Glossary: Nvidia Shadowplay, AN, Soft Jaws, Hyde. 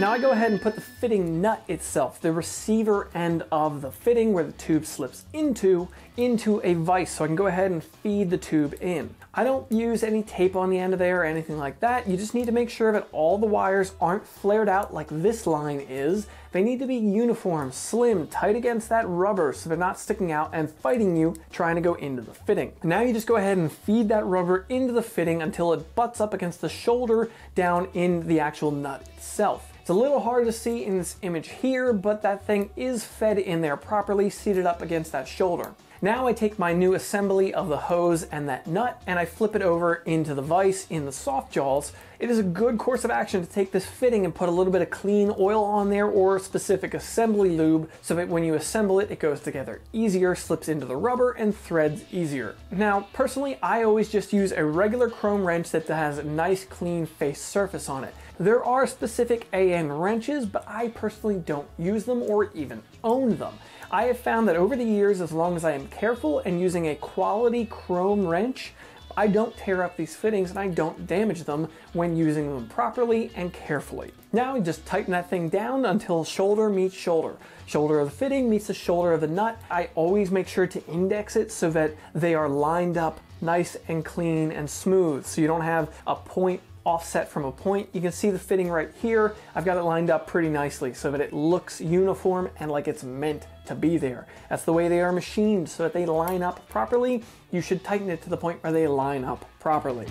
Now I go ahead and put the fitting nut itself, the receiver end of the fitting where the tube slips into a vise, so I can go ahead and feed the tube in. I don't use any tape on the end of there or anything like that. You just need to make sure that all the wires aren't flared out like this line is. They need to be uniform, slim, tight against that rubber so they're not sticking out and fighting you trying to go into the fitting. Now you just go ahead and feed that rubber into the fitting until it butts up against the shoulder down in the actual nut itself. It's a little hard to see in this image here, but that thing is fed in there properly, seated up against that shoulder. Now I take my new assembly of the hose and that nut and I flip it over into the vise in the soft jaws. It is a good course of action to take this fitting and put a little bit of clean oil on there or specific assembly lube so that when you assemble it, it goes together easier, slips into the rubber and threads easier. Now, personally, I always just use a regular chrome wrench that has a nice clean face surface on it. There are specific AN wrenches, but I personally don't use them or even own them. I have found that over the years, as long as I am careful and using a quality chrome wrench, I don't tear up these fittings and I don't damage them when using them properly and carefully. Now just tighten that thing down until shoulder meets shoulder. Shoulder of the fitting meets the shoulder of the nut. I always make sure to index it so that they are lined up nice and clean and smooth so you don't have a point offset from a point. You can see the fitting right here. I've got it lined up pretty nicely so that it looks uniform and like it's meant to be there. That's the way they are machined so that they line up properly. You should tighten it to the point where they line up properly.